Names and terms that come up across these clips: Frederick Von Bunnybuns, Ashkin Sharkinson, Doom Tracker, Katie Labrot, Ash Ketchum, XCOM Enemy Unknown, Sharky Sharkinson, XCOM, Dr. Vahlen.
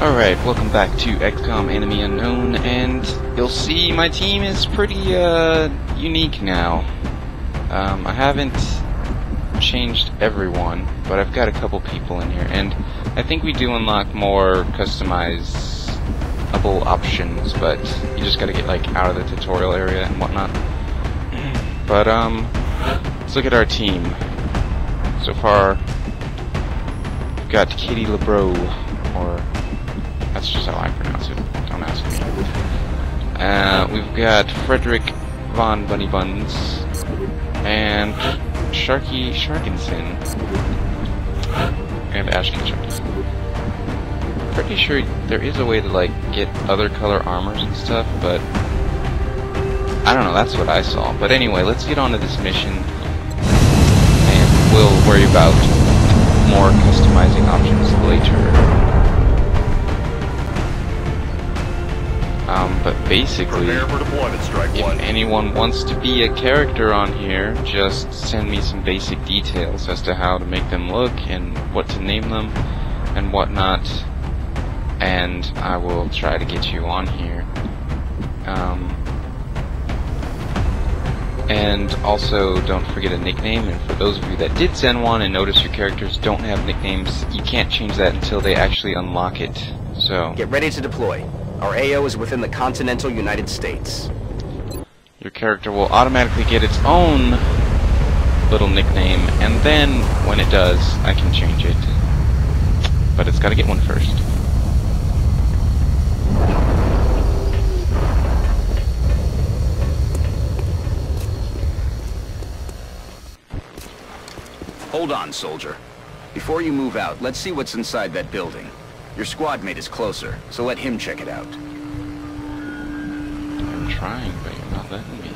Alright, welcome back to XCOM Enemy Unknown, and you'll see my team is pretty, unique now. I haven't changed everyone, but I've got a couple people in here, and I think we do unlock more customizable options, but you just gotta get, like, out of the tutorial area and whatnot. But, let's look at our team. So far, we've got Katie Labrot, or... that's just how I pronounce it. Don't ask me. We've got Frederick Von Bunnybuns and Sharky Sharkinson and Ashkin Sharkinson. Pretty sure there is a way to like get other color armors and stuff, but I don't know. That's what I saw. But anyway, let's get on to this mission, and we'll worry about more customizing options later. But basically, if anyone wants to be a character on here, just send me some basic details as to how to make them look and what to name them and whatnot, and I will try to get you on here. And also, don't forget a nickname, and for those of you that did send one and notice your characters don't have nicknames, you can't change that until they actually unlock it, so... get ready to deploy. Our AO is within the continental United States. Your character will automatically get its own little nickname, and then when it does, I can change it. But it's gotta get one first. Hold on, soldier. Before you move out, let's see what's inside that building. Your squad mate is closer, so let him check it out. I'm trying, but you're not letting me.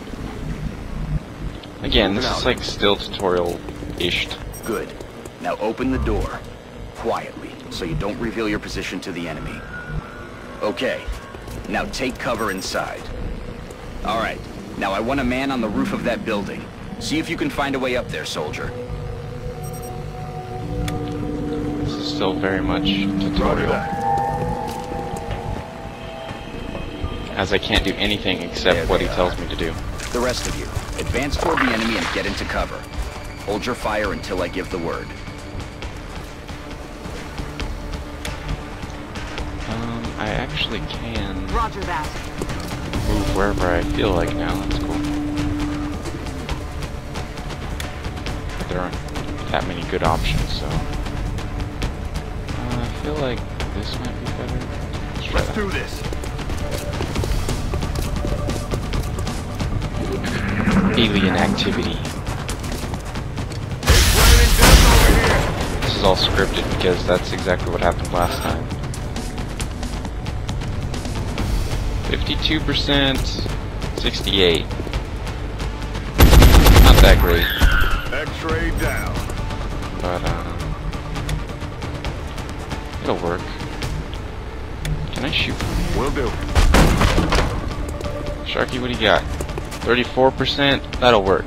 Again, this is like still tutorial-ish. Good. Now open the door. Quietly, so you don't reveal your position to the enemy. Okay. Now take cover inside. Alright. Now I want a man on the roof of that building. See if you can find a way up there, soldier. Still very much tutorial, as I can't do anything except what he tells me to do. The rest of you, advance toward the enemy and get into cover. Hold your fire until I give the word. I actually can move wherever I feel like now. That's cool. There aren't that many good options, so... I feel like this might be better. Let's do this. Alien activity. This is all scripted because that's exactly what happened last time. 52%, 68. Not that great. X-ray down. But it'll work. Can I shoot? Will do. Sharky, what do you got? 34%? That'll work.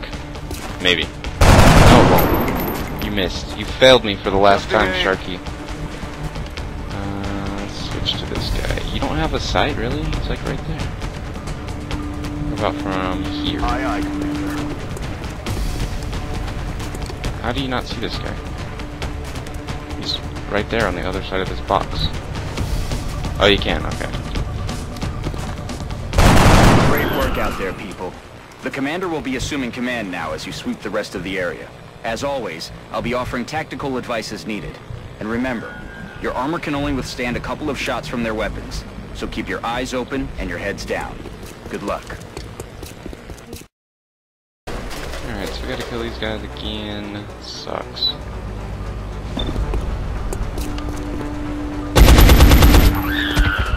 Maybe. No, it won't. You missed. You failed me for the last time, Sharky. Let's switch to this guy. You don't have a sight, really? It's like right there. What about from here? Aye, aye, Commander. How do you not see this guy? Right there on the other side of this box. Oh, you can, okay. Great work out there, people. The commander will be assuming command now as you sweep the rest of the area. As always, I'll be offering tactical advice as needed. And remember, your armor can only withstand a couple of shots from their weapons, so keep your eyes open and your heads down. Good luck. Alright, so we gotta kill these guys again. Sucks.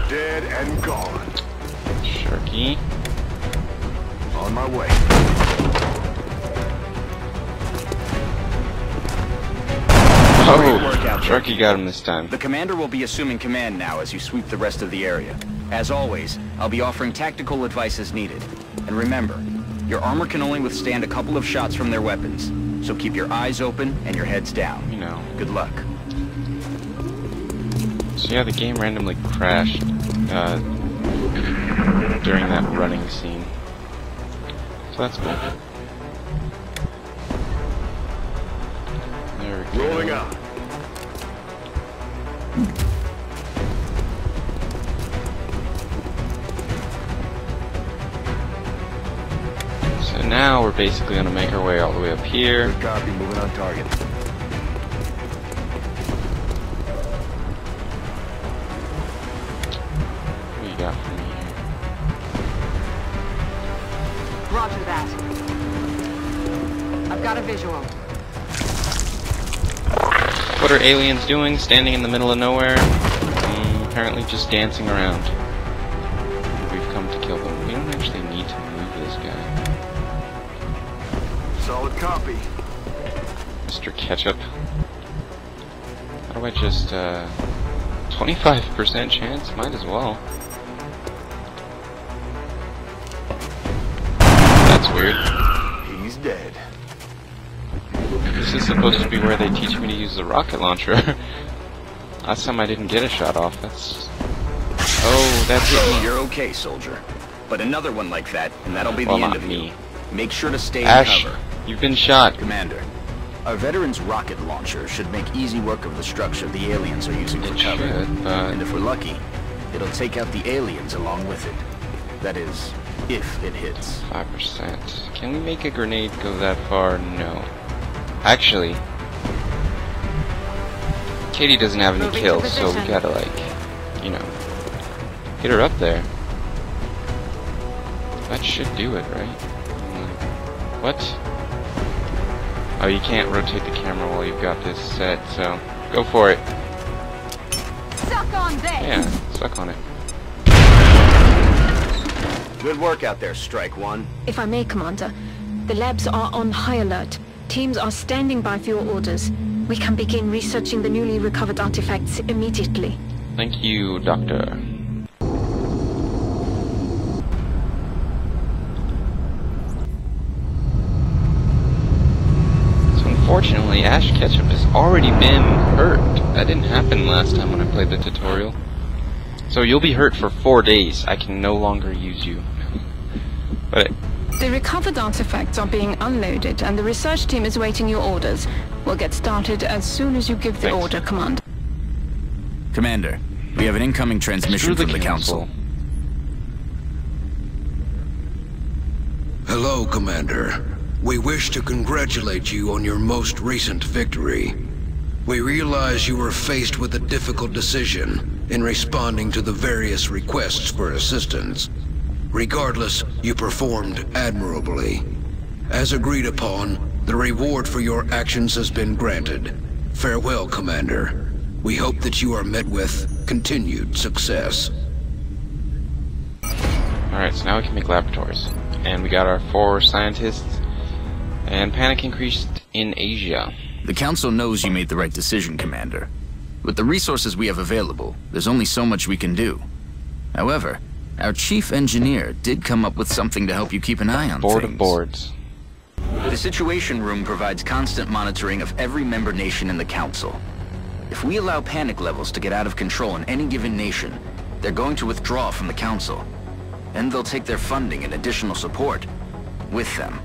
Dead and gone. Sharky. On my way. Oh, Sharky got him this time. The commander will be assuming command now as you sweep the rest of the area. As always, I'll be offering tactical advice as needed. And remember, your armor can only withstand a couple of shots from their weapons. So keep your eyes open and your heads down. You know. Good luck. So yeah, the game randomly crashed during that running scene. So that's cool. There we go. Rolling out. So now we're basically gonna make our way all the way up here. Good copy, moving on target. Roger that. I've got a visual. What are aliens doing, standing in the middle of nowhere? Apparently just dancing around. We've come to kill them. We don't actually need to move this guy. Solid copy. Mr. Ketchup. How do I just, 25% chance? Might as well. Weird. He's dead. This is supposed to be where they teach me to use the rocket launcher. Last time I didn't get a shot off. That's... Oh, that's it. You're okay, soldier. But another one like that, and that'll be the end of me. Make sure to stay Ash, in cover. You've been shot. Commander, our veteran's rocket launcher should make easy work of the structure the aliens are using for cover. And if we're lucky, it'll take out the aliens along with it. That is... if it hits. 5%. Can we make a grenade go that far? No. Actually, Katie doesn't have any kills, so we gotta, like, you know, get her up there. That should do it, right? What? Oh, you can't rotate the camera while you've got this set, so go for it. Suck on this. Yeah, suck on it. Good work out there, Strike One. If I may, Commander, the labs are on high alert. Teams are standing by for your orders. We can begin researching the newly recovered artifacts immediately. Thank you, Doctor. So unfortunately, Ash Ketchum has already been hurt. That didn't happen last time when I played the tutorial. So you'll be hurt for 4 days. I can no longer use you. But the recovered artifacts are being unloaded, and the research team is waiting your orders. We'll get started as soon as you give the order, Commander. Commander, we have an incoming transmission from the Council. Hello, Commander. We wish to congratulate you on your most recent victory. We realize you were faced with a difficult decision in responding to the various requests for assistance. Regardless, you performed admirably. As agreed upon, the reward for your actions has been granted. Farewell, Commander. We hope that you are met with continued success. Alright, so now we can make laboratories. And we got our 4 scientists, and panic increased in Asia. The Council knows you made the right decision, Commander. With the resources we have available, there's only so much we can do. However, our chief engineer did come up with something to help you keep an eye on things. Board of Boards. The Situation Room provides constant monitoring of every member nation in the Council. If we allow panic levels to get out of control in any given nation, they're going to withdraw from the Council. And they'll take their funding and additional support with them.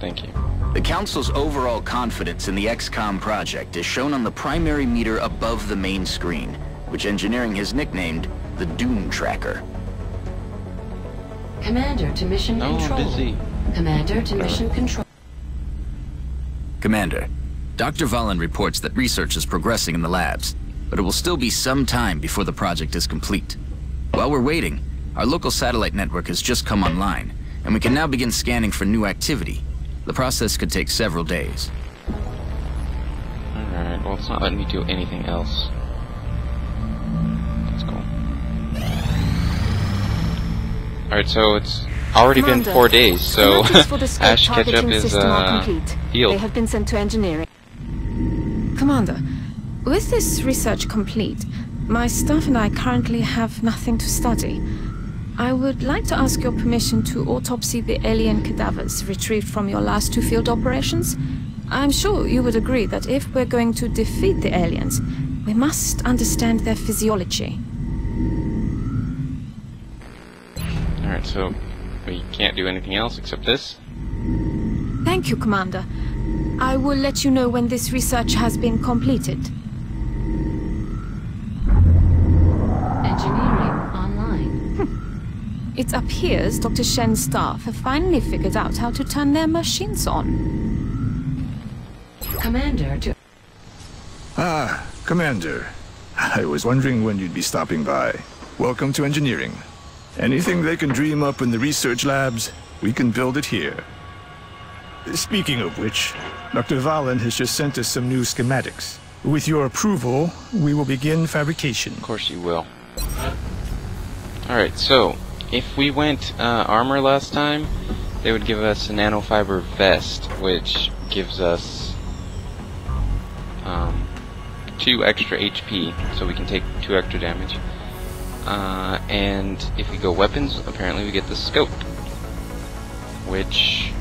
Thank you. The Council's overall confidence in the XCOM project is shown on the primary meter above the main screen, which engineering has nicknamed the Doom Tracker. Commander to Mission Control. Busy. Commander to Mission Control. Commander, Dr. Vahlen reports that research is progressing in the labs, but it will still be some time before the project is complete. While we're waiting, our local satellite network has just come online, and we can now begin scanning for new activity. The process could take several days. Alright, well, it's not letting me do anything else. That's cool. Alright, so it's already been 4 days, so Ash Ketchum is healed. They have been sent to engineering. Commander, with this research complete, my staff and I currently have nothing to study. I would like to ask your permission to autopsy the alien cadavers retrieved from your last 2 field operations. I'm sure you would agree that if we're going to defeat the aliens, We must understand their physiology. Alright, so we can't do anything else except this. Thank you, Commander. I will let you know when this research has been completed. Engineering online. It appears Dr. Shen's staff have finally figured out how to turn their machines on. Commander to... Ah, Commander. I was wondering when you'd be stopping by. Welcome to engineering. Anything they can dream up in the research labs, we can build it here. Speaking of which, Dr. Vahlen has just sent us some new schematics. With your approval, we will begin fabrication. Of course you will. Alright, so, if we went armor last time, they would give us a nanofiber vest, which gives us 2 extra HP, so we can take 2 extra damage. And if we go weapons, apparently we get the scope, which...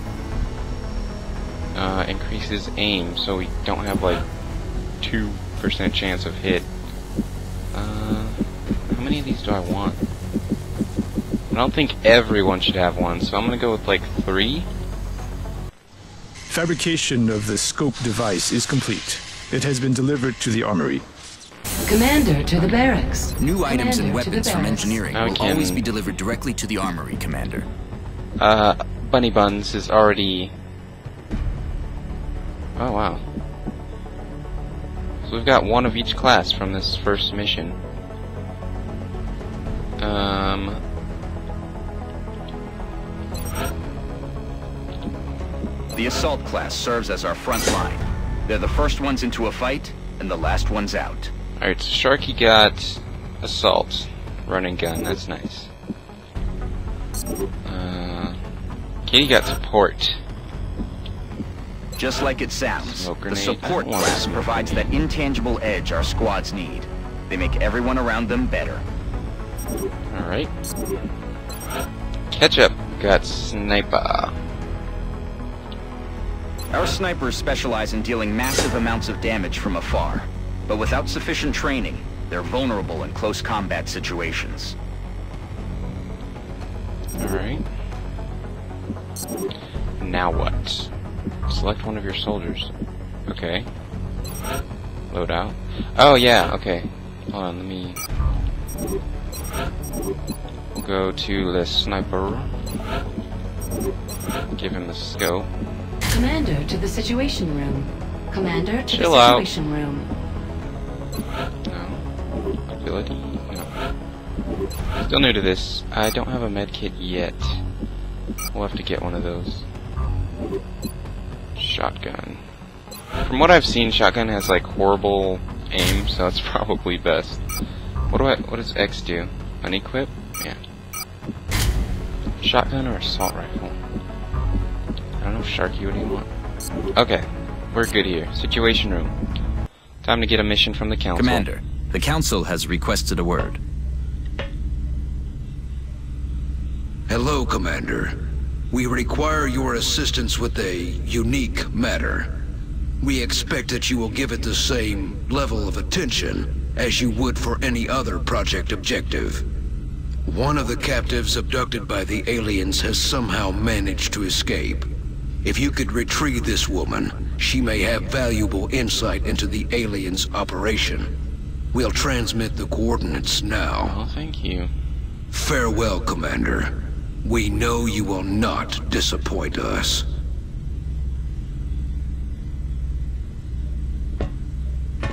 increases aim, so we don't have like 2% chance of hit. How many of these do I want? I don't think everyone should have one, so I'm gonna go with like 3. Fabrication of the scope device is complete. It has been delivered to the armory. Commander to the barracks. New items and weapons from engineering will always be delivered directly to the armory, Commander. Bunnybuns is already... Oh wow. So we've got one of each class from this first mission. The assault class serves as our front line. They're the first ones into a fight and the last ones out. Alright, so Sharky got assault. Running gun, that's nice. Katie got support. Just like it sounds, the support class provides that intangible edge our squads need. They make everyone around them better. Alright. Ketchup got sniper. Our snipers specialize in dealing massive amounts of damage from afar, but without sufficient training, they're vulnerable in close combat situations. Alright. Now what? Select one of your soldiers. Okay. Load out. Oh, yeah, okay. Hold on, let me... go to the sniper. Give him the scope. Commander to the situation room. Commander to the situation room. No. Ability? No. Still new to this. I don't have a medkit yet. We'll have to get one of those. Shotgun. From what I've seen, shotgun has like horrible aim, so that's probably best. What does X do? Unequip? Yeah. Shotgun or assault rifle? I don't know, Sharky, what do you want? Okay, we're good here. Situation room. Time to get a mission from the council. Commander, the council has requested a word. Hello, Commander. We require your assistance with a unique matter. We expect that you will give it the same level of attention as you would for any other project objective. One of the captives abducted by the aliens has somehow managed to escape. If you could retrieve this woman, she may have valuable insight into the aliens' operation. We'll transmit the coordinates now. Oh, thank you. Farewell, Commander. We know you will not disappoint us.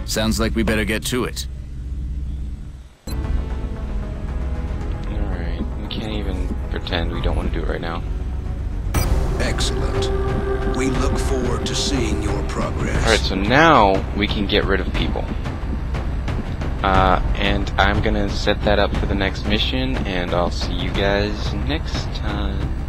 Sounds like we better get to it. Alright, we can't even pretend we don't want to do it right now. Excellent. We look forward to seeing your progress. Alright, so now we can get rid of people. And I'm gonna set that up for the next mission, and I'll see you guys next time.